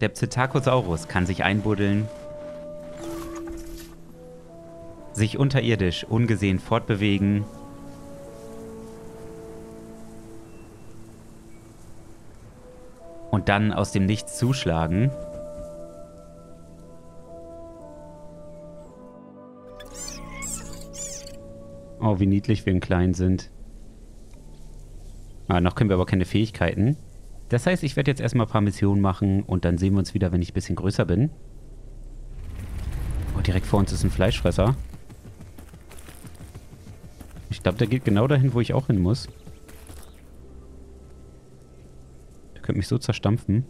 Der Psittacosaurus kann sich einbuddeln, sich unterirdisch ungesehen fortbewegen. Und dann aus dem Nichts zuschlagen. Oh, wie niedlich wir in klein sind. Ah, noch können wir aber keine Fähigkeiten. Das heißt, ich werde jetzt erstmal ein paar Missionen machen und dann sehen wir uns wieder, wenn ich ein bisschen größer bin. Oh, direkt vor uns ist ein Fleischfresser. Ich glaube, der geht genau dahin, wo ich auch hin muss. Der könnte mich so zerstampfen.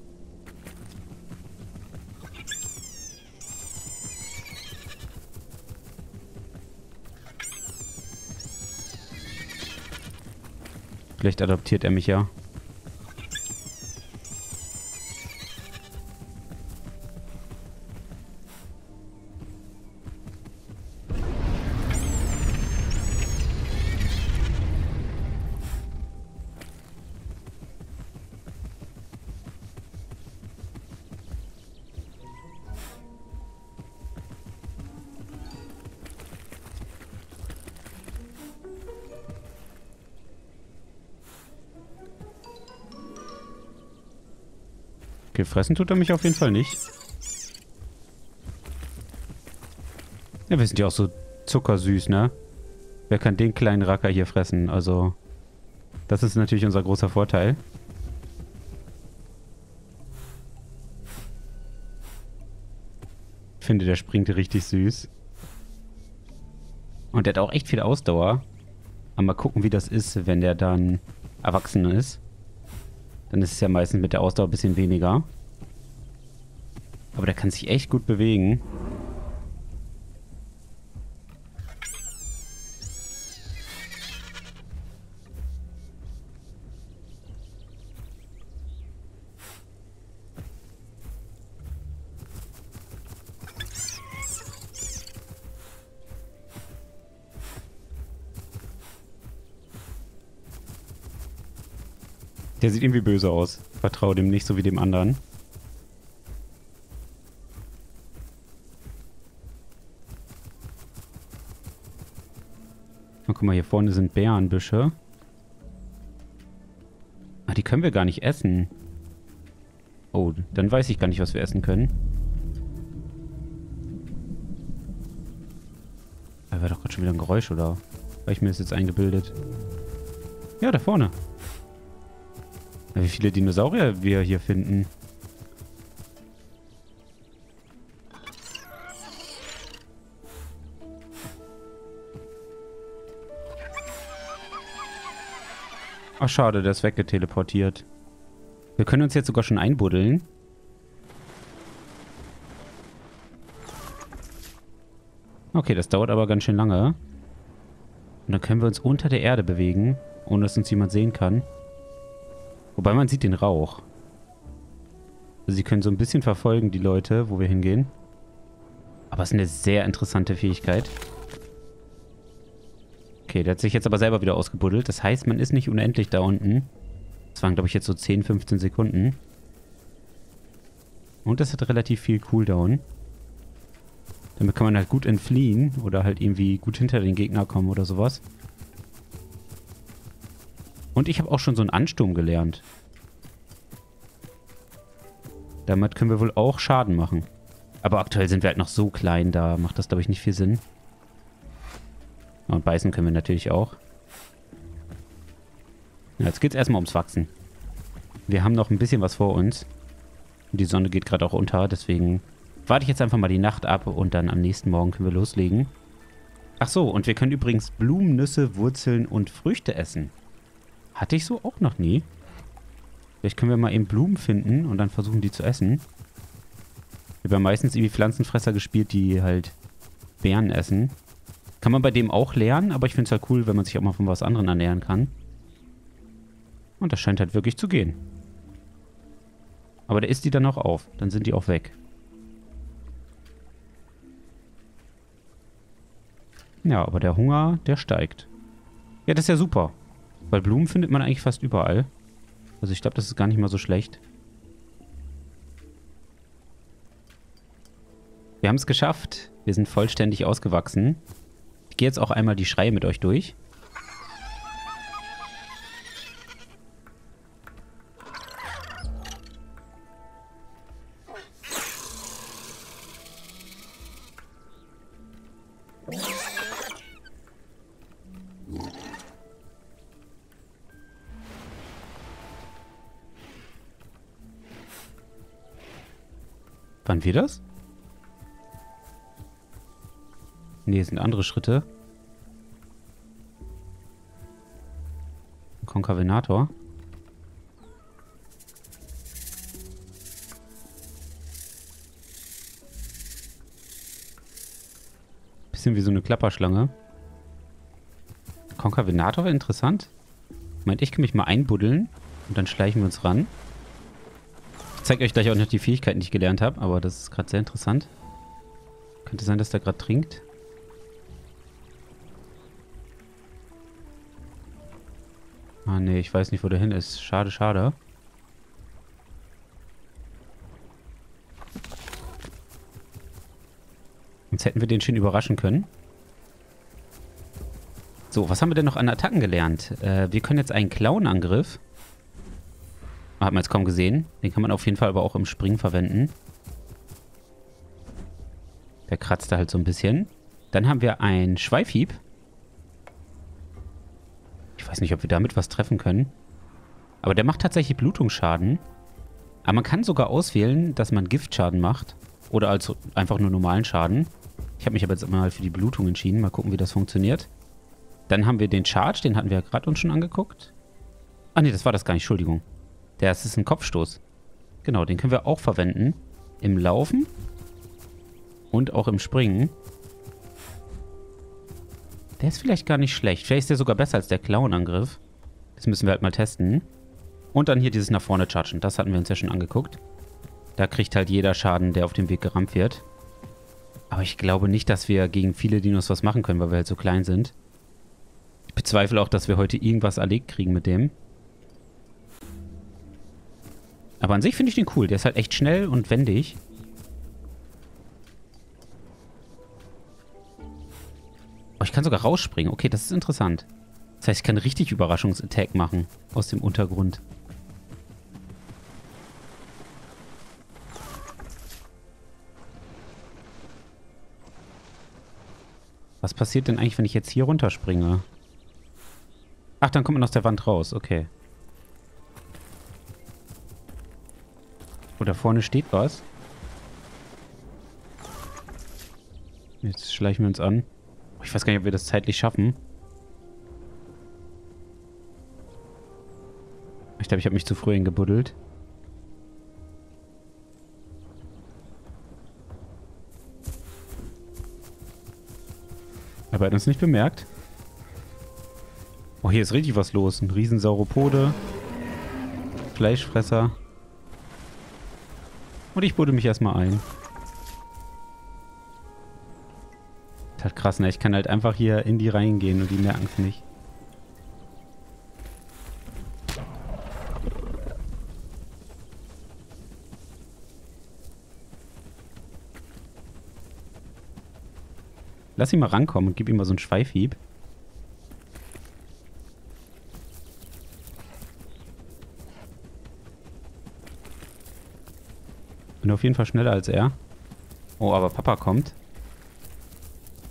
Vielleicht adoptiert er mich ja. Fressen tut er mich auf jeden Fall nicht. Ja, wir sind ja auch so zuckersüß, ne? Wer kann den kleinen Racker hier fressen? Also, das ist natürlich unser großer Vorteil. Ich finde, der springt richtig süß. Und der hat auch echt viel Ausdauer. Aber mal gucken, wie das ist, wenn der dann erwachsen ist. Dann ist es ja meistens mit der Ausdauer ein bisschen weniger. Aber der kann sich echt gut bewegen. Der sieht irgendwie böse aus. Vertraue dem nicht, so wie dem anderen. Und guck mal, hier vorne sind Bärenbüsche. Ah, die können wir gar nicht essen. Oh, dann weiß ich gar nicht, was wir essen können. Da war doch gerade schon wieder ein Geräusch, oder? Weil ich mir das jetzt eingebildet. Ja, da vorne. Wie viele Dinosaurier wir hier finden. Ach schade, der ist weggeteleportiert. Wir können uns jetzt sogar schon einbuddeln. Okay, das dauert aber ganz schön lange. Und dann können wir uns unter der Erde bewegen, ohne dass uns jemand sehen kann. Wobei man sieht den Rauch. Also sie können so ein bisschen verfolgen, die Leute, wo wir hingehen. Aber es ist eine sehr interessante Fähigkeit. Okay, der hat sich jetzt aber selber wieder ausgebuddelt. Das heißt, man ist nicht unendlich da unten. Das waren, glaube ich, jetzt so 10, 15 Sekunden. Und das hat relativ viel Cooldown. Damit kann man halt gut entfliehen oder halt irgendwie gut hinter den Gegner kommen oder sowas. Und ich habe auch schon so einen Ansturm gelernt. Damit können wir wohl auch Schaden machen. Aber aktuell sind wir halt noch so klein, da macht das, glaube ich, nicht viel Sinn. Und beißen können wir natürlich auch. Ja, jetzt geht es erstmal ums Wachsen. Wir haben noch ein bisschen was vor uns. Die Sonne geht gerade auch unter, deswegen warte ich jetzt einfach mal die Nacht ab und dann am nächsten Morgen können wir loslegen. Ach so, und wir können übrigens Blumen, Nüsse, Wurzeln und Früchte essen. Hatte ich so auch noch nie. Vielleicht können wir mal eben Blumen finden und dann versuchen, die zu essen. Wir haben meistens irgendwie Pflanzenfresser gespielt, die halt Beeren essen. Kann man bei dem auch lernen, aber ich finde es halt cool, wenn man sich auch mal von was anderem ernähren kann. Und das scheint halt wirklich zu gehen. Aber der isst die dann auch auf. Dann sind die auch weg. Ja, aber der Hunger, der steigt. Ja, das ist ja super. Weil Blumen findet man eigentlich fast überall. Also ich glaube, das ist gar nicht mal so schlecht. Wir haben es geschafft. Wir sind vollständig ausgewachsen. Ich gehe jetzt auch einmal die Schreie mit euch durch. Waren wir das? Ne, sind andere Schritte. Concavenator. Bisschen wie so eine Klapperschlange. Concavenator wäre interessant. Meint, ich kann mich mal einbuddeln und dann schleichen wir uns ran. Ich zeige euch gleich auch noch die Fähigkeiten, die ich gelernt habe, aber das ist gerade sehr interessant. Könnte sein, dass der gerade trinkt. Ah ne, ich weiß nicht, wo der hin ist. Schade, schade. Jetzt hätten wir den schön überraschen können. So, was haben wir denn noch an Attacken gelernt? Wir können jetzt einen Clown-Angriff. Hat man jetzt kaum gesehen. Den kann man auf jeden Fall aber auch im Springen verwenden. Der kratzt da halt so ein bisschen. Dann haben wir einen Schweifhieb. Ich weiß nicht, ob wir damit was treffen können. Aber der macht tatsächlich Blutungsschaden. Aber man kann sogar auswählen, dass man Giftschaden macht. Oder also einfach nur normalen Schaden. Ich habe mich aber jetzt mal für die Blutung entschieden. Mal gucken, wie das funktioniert. Dann haben wir den Charge. Den hatten wir ja gerade uns schon angeguckt. Ah ne, das war das gar nicht. Entschuldigung. Das ist ein Kopfstoß. Genau, den können wir auch verwenden. Im Laufen. Und auch im Springen. Der ist vielleicht gar nicht schlecht. Vielleicht ist der sogar besser als der Clown-Angriff. Das müssen wir halt mal testen. Und dann hier dieses nach vorne chargen. Das hatten wir uns ja schon angeguckt. Da kriegt halt jeder Schaden, der auf dem Weg gerammt wird. Aber ich glaube nicht, dass wir gegen viele Dinos was machen können, weil wir halt so klein sind. Ich bezweifle auch, dass wir heute irgendwas erlegt kriegen mit dem. Aber an sich finde ich den cool. Der ist halt echt schnell und wendig. Oh, ich kann sogar rausspringen. Okay, das ist interessant. Das heißt, ich kann richtig Überraschungsattack machen. Aus dem Untergrund. Was passiert denn eigentlich, wenn ich jetzt hier runterspringe? Ach, dann kommt man aus der Wand raus. Okay. Oh, da vorne steht was. Jetzt schleichen wir uns an. Oh, ich weiß gar nicht, ob wir das zeitlich schaffen. Ich glaube, ich habe mich zu früh hingebuddelt. Aber er hat uns nicht bemerkt. Oh, hier ist richtig was los. Ein Riesensauropode. Fleischfresser. Und ich buddel mich erstmal ein. Das ist halt krass, ne? Ich kann halt einfach hier in die reingehen und die merken es nicht. Lass ihn mal rankommen und gib ihm mal so einen Schweifhieb. Auf jeden Fall schneller als er. Oh, aber Papa kommt.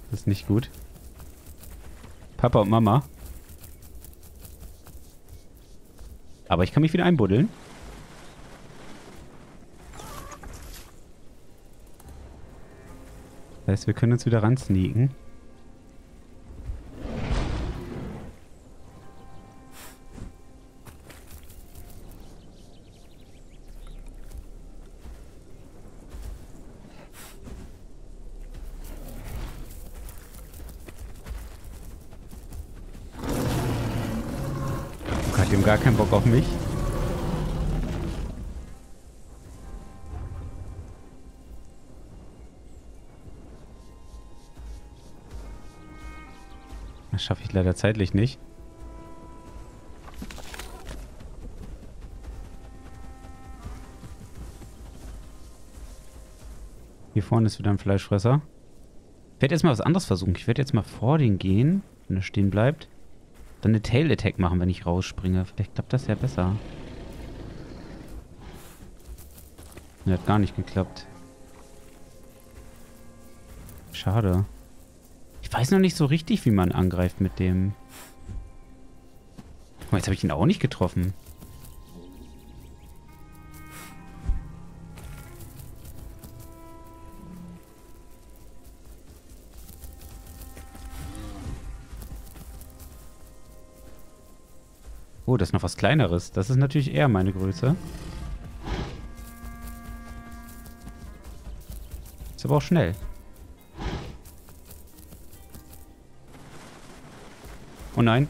Das ist nicht gut. Papa und Mama. Aber ich kann mich wieder einbuddeln. Das heißt, wir können uns wieder ran sneaken. Die haben gar keinen Bock auf mich. Das schaffe ich leider zeitlich nicht. Hier vorne ist wieder ein Fleischfresser. Ich werde jetzt mal was anderes versuchen. Ich werde jetzt mal vor den gehen, wenn er stehen bleibt. Dann eine Tail-Attack machen, wenn ich rausspringe. Vielleicht klappt das ja besser. Ne, hat gar nicht geklappt. Schade. Ich weiß noch nicht so richtig, wie man angreift mit dem. Guck mal, jetzt habe ich ihn auch nicht getroffen. Oh, das ist noch was Kleineres. Das ist natürlich eher meine Größe. Ist aber auch schnell. Oh nein.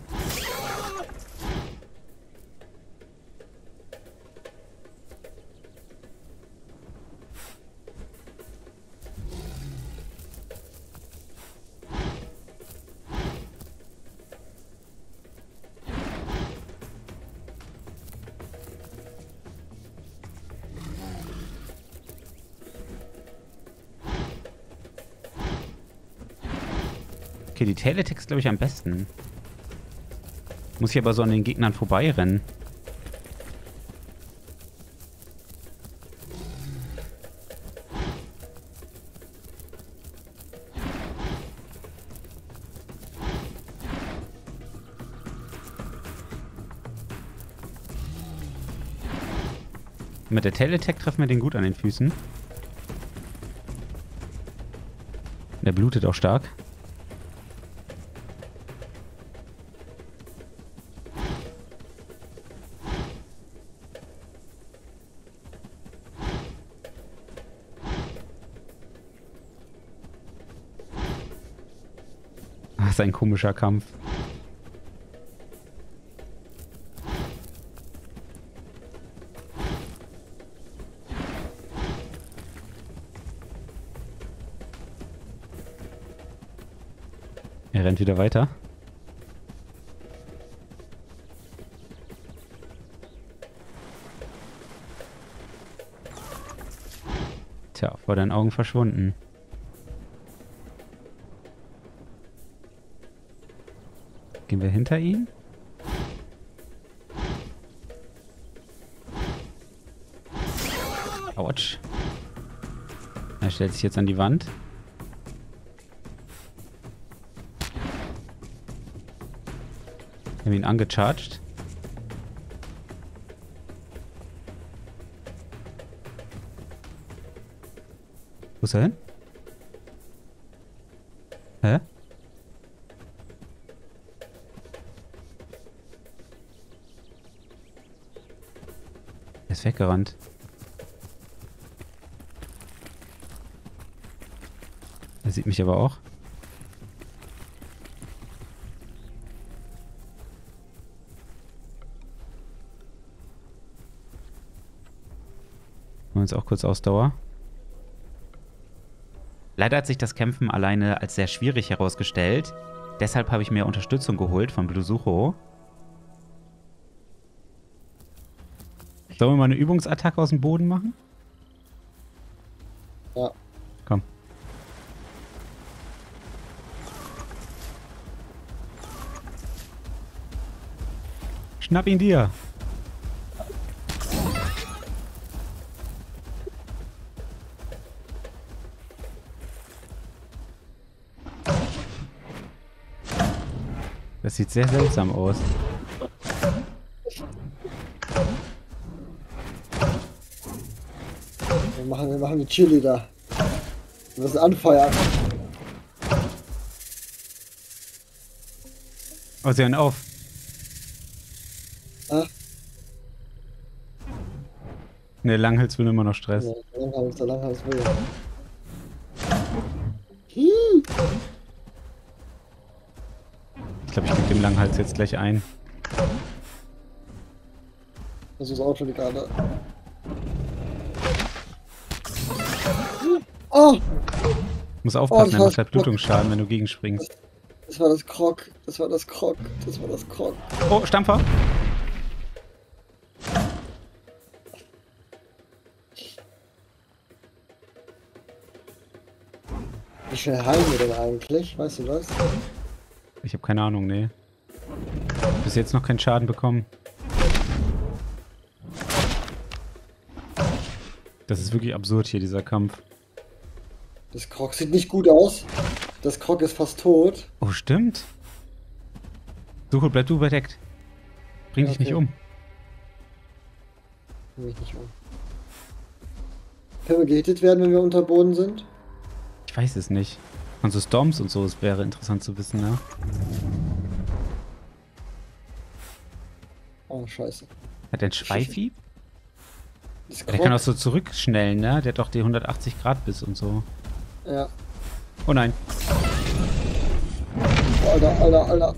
Okay, die Tail-Attack ist, glaube ich, am besten. Muss ich aber so an den Gegnern vorbeirennen. Mit der Tail-Attack treffen wir den gut an den Füßen. Der blutet auch stark. Ein komischer Kampf. Er rennt wieder weiter. Tja, vor deinen Augen verschwunden. Gehen wir hinter ihn? Autsch. Er stellt sich jetzt an die Wand. Wir haben ihn angecharged. Wo ist er hin? Hä? Weggerannt. Er sieht mich aber auch. Wir uns auch kurz Ausdauer. Leider hat sich das Kämpfen alleine als sehr schwierig herausgestellt. Deshalb habe ich mir Unterstützung geholt von Blusucho. Sollen wir mal eine Übungsattacke aus dem Boden machen? Ja. Komm. Schnapp ihn dir. Das sieht sehr seltsam aus. Wir machen die Cheerleader. Wir müssen anfeuern. Oh, sie hören auf. Ach. Ne, Langhals will immer noch Stress. Ja, Langhals will. Ich glaube, ich gebe dem Langhals jetzt gleich ein. Das ist auch schon die Karte. Oh! Muss aufpassen, er macht halt Blutungsschaden, wenn du gegenspringst. Das war das Krog. Das war das Krog. Oh, Stampfer! Wie schnell heilen wir denn eigentlich? Weißt du was? Ich habe keine Ahnung, nee. Bis jetzt noch keinen Schaden bekommen. Das ist wirklich absurd hier, dieser Kampf. Das Krog sieht nicht gut aus. Das Krog ist fast tot. Oh, stimmt. Sucho, bleib du überdeckt. Bring dich nicht um. Bring mich nicht um. Können wir gehittet werden, wenn wir unter Boden sind? Ich weiß es nicht. Und so Storms und so, es wäre interessant zu wissen, ja. Oh, scheiße. Hat der ein Schweifi? Der kann auch so zurückschnellen, ne? Der hat doch die 180 Grad Biss und so. Ja. Oh nein. Alter, Alter, Alter.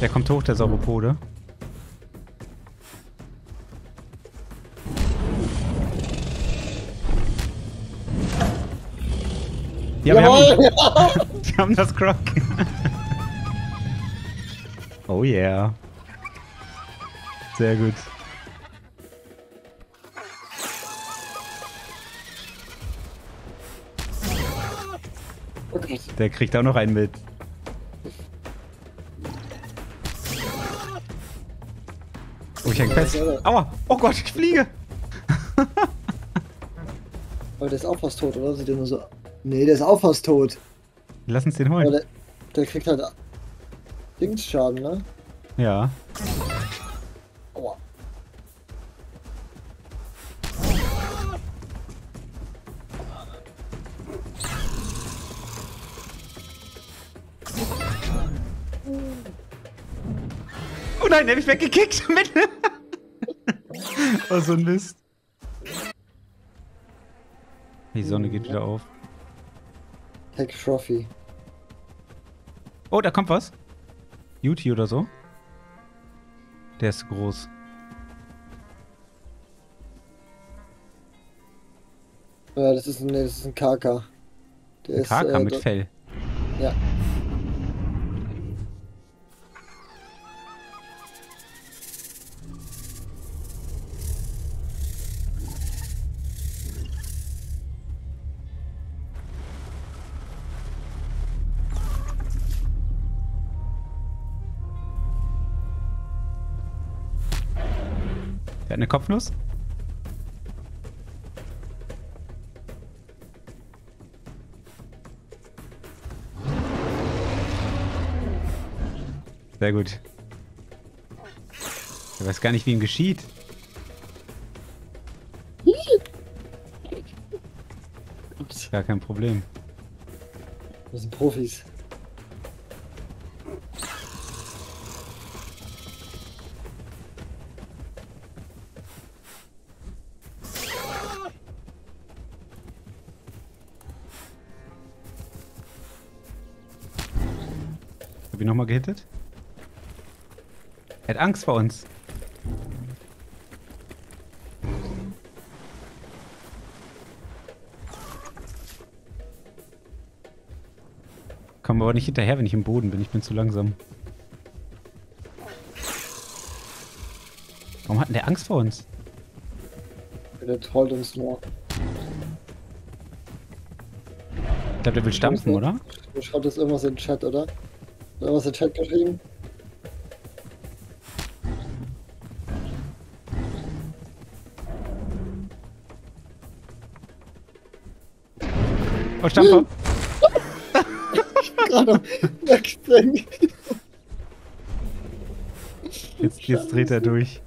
Der kommt hoch, der Sauropode. Ja, wir haben das Krog. Oh yeah. Sehr gut. Okay. Der kriegt auch noch einen mit. Oh, ich häng fest. Aua! Oh Gott, ich fliege! Aber der ist auch fast tot, oder? Sieht der nur so... Nee, der ist auch fast tot. Lass uns den holen. Der kriegt halt Dingsschaden, ne? Ja. Aua. Oh nein, der hat mich weggekickt. Oh, so ein Mist. Die Sonne geht wieder auf. Tech Trophy. Oh, da kommt was. Yuti oder so. Der ist groß. Ja, das ist ein Kaka. Ein Kaka mit Fell? Ja. Der hat eine Kopfnuss. Sehr gut. Ich weiß gar nicht, wie ihm geschieht. Ups. Gar kein Problem. Wir sind Profis. Nochmal gehittet? Er hat Angst vor uns. Komm aber nicht hinterher, wenn ich im Boden bin. Ich bin zu langsam. Warum hat denn der Angst vor uns? Der trollt uns nur. Ich glaube, der will stampfen, oder? Du schreibst jetzt irgendwas in den Chat, oder? Da was der Chat geschrieben. Oh, Stampfer! Gerade wegspringen. Jetzt dreht er durch.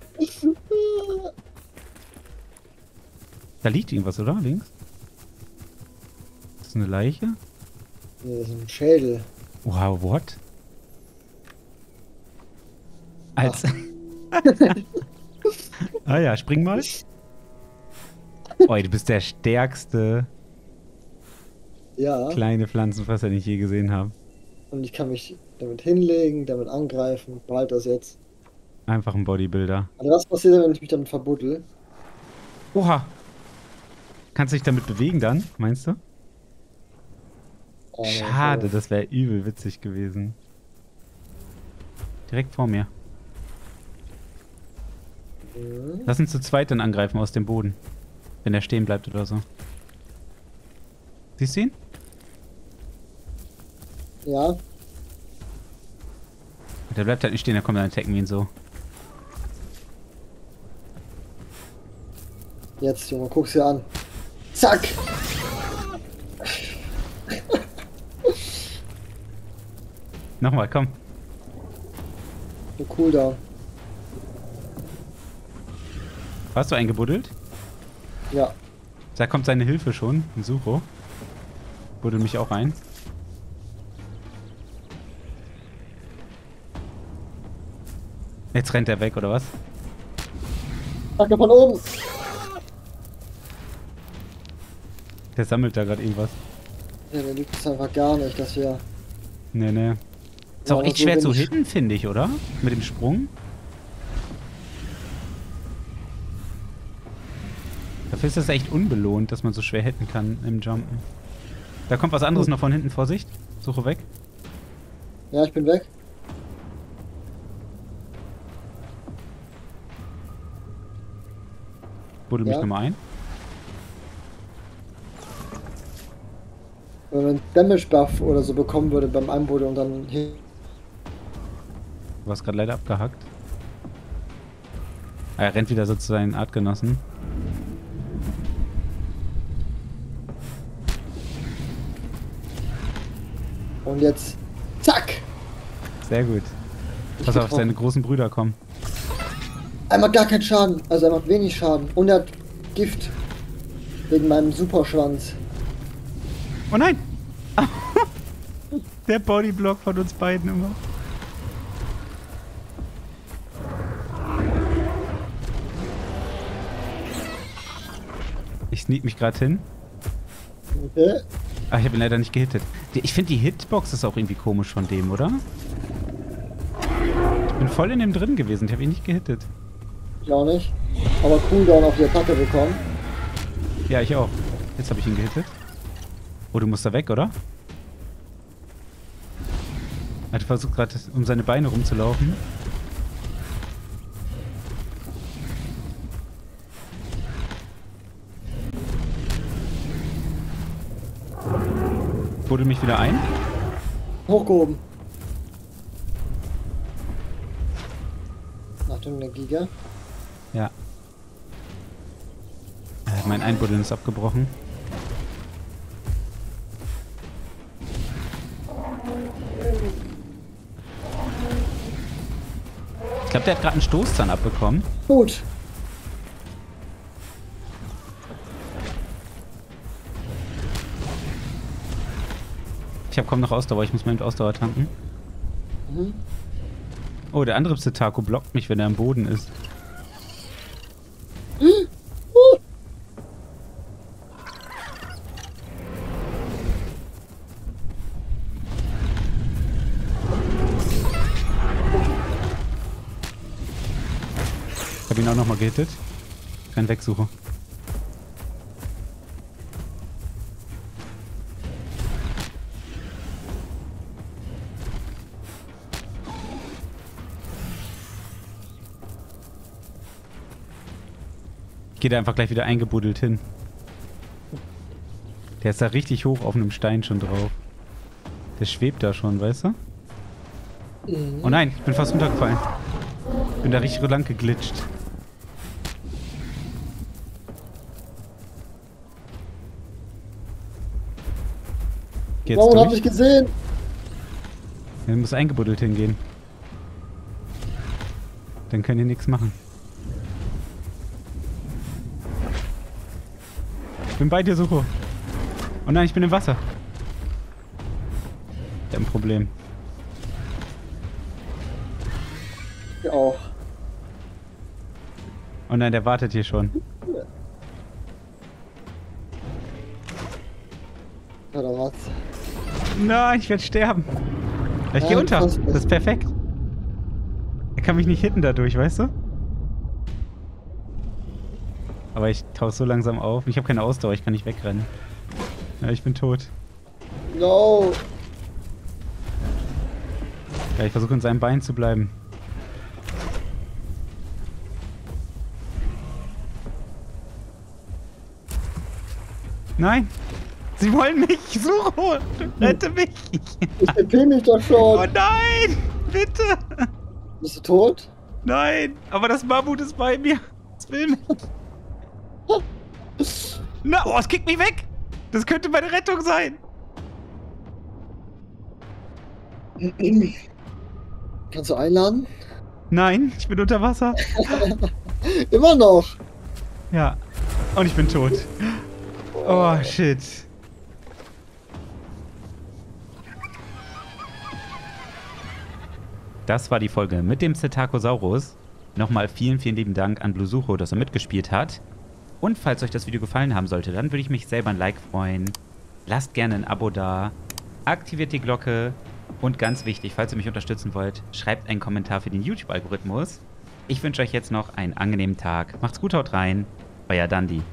Da liegt irgendwas, oder? Links? Ist das eine Leiche? Nee, das ist ein Schädel. Wow, what? Ah ja, spring mal. Oh, du bist der stärkste kleine Pflanzenfresser, den ich je gesehen habe. Und ich kann mich damit hinlegen, damit angreifen. Behalte das jetzt. Einfach ein Bodybuilder. Also was passiert denn, wenn ich mich damit verbuddel? Oha. Kannst du dich damit bewegen dann, meinst du? Oh, schade, das wäre übel witzig gewesen. Direkt vor mir. Lass uns zu zweit dann angreifen aus dem Boden. Wenn er stehen bleibt oder so. Siehst du ihn? Ja. Der bleibt halt nicht stehen, der kommt dann attacken ihn so. Jetzt, Junge, guck's dir an. Zack! Nochmal, komm. So cool da. Hast du eingebuddelt? Ja. Da kommt seine Hilfe schon, ein Sucho. Buddel mich auch ein. Jetzt rennt er weg, oder was? Danke, von oben! Der sammelt da gerade irgendwas. Ja, der liegt es einfach gar nicht, dass wir... Nee, nee. Ist ja, auch echt schwer zu hitten, finde ich, oder? Mit dem Sprung. Dafür ist das echt unbelohnt, dass man so schwer hitten kann im Jumpen. Da kommt was anderes noch von hinten, Vorsicht. Suche weg. Ja, ich bin weg. Buddel mich nochmal ein. Wenn man Damage Buff oder so bekommen würde beim Einbuddeln, dann... Du warst gerade leider abgehackt. Er rennt wieder so zu seinen Artgenossen. Und jetzt... Zack! Sehr gut. Pass auf, seine großen Brüder kommen. Er macht gar keinen Schaden. Also er macht wenig Schaden. Und er hat Gift. Wegen meinem Superschwanz. Oh nein! Der Bodyblock von uns beiden immer. Ich sneak mich gerade hin. Okay. Ah, ich habe ihn leider nicht gehittet. Ich finde die Hitbox ist auch irgendwie komisch von dem, oder? Ich bin voll in dem drin gewesen. Ich habe ihn nicht gehittet. Ich auch nicht. Aber Cooldown auf die Attacke bekommen. Ja, ich auch. Jetzt habe ich ihn gehittet. Oh, du musst da weg, oder? Er hat versucht gerade, um seine Beine rumzulaufen. Buddel mich wieder ein. Hochgehoben. Achtung, der Giga. Ja. Mein Einbuddeln ist abgebrochen. Ich glaube, der hat gerade einen Stoßzahn abbekommen. Gut. Ich habe kaum noch Ausdauer. Ich muss mal mit Ausdauer tanken. Mhm. Oh, der andere Psittaco blockt mich, wenn er am Boden ist. Ich habe ihn auch nochmal gehittet. Kein Wegsucher. Ich gehe da einfach gleich wieder eingebuddelt hin. Der ist da richtig hoch auf einem Stein schon drauf. Der schwebt da schon, weißt du? Oh nein, ich bin fast runtergefallen. Ich bin da richtig lang geglitscht. Warum hab ich gesehen? Er muss eingebuddelt hingehen. Dann können die nichts machen. Ich bin bei dir, Sucho. Oh nein, ich bin im Wasser. Ich hab ein Problem. Ich auch. Oh nein, der wartet hier schon. Oder was? Nein, ich werde sterben. Ich gehe unter. Das ist perfekt. Er kann mich nicht hitten dadurch, weißt du? Aber ich tauche so langsam auf. Ich habe keine Ausdauer, ich kann nicht wegrennen. Ja, ich bin tot. No! Ja, ich versuche in seinem Bein zu bleiben. Nein! Sie wollen mich suchen! Rette mich! Ich entfehle mich doch schon! Oh nein! Bitte! Bist du tot? Nein! Aber das Mammut ist bei mir! Es will mich! Na, oh, es kickt mich weg! Das könnte meine Rettung sein! Kannst du einladen? Nein, ich bin unter Wasser. Immer noch! Ja. Und ich bin tot. Oh, shit. Das war die Folge mit dem Psittacosaurus. Nochmal vielen, vielen lieben Dank an Blusucho, dass er mitgespielt hat. Und falls euch das Video gefallen haben sollte, dann würde ich mich selber ein Like freuen. Lasst gerne ein Abo da. Aktiviert die Glocke. Und ganz wichtig, falls ihr mich unterstützen wollt, schreibt einen Kommentar für den YouTube-Algorithmus. Ich wünsche euch jetzt noch einen angenehmen Tag. Macht's gut, haut rein. Euer Dandy.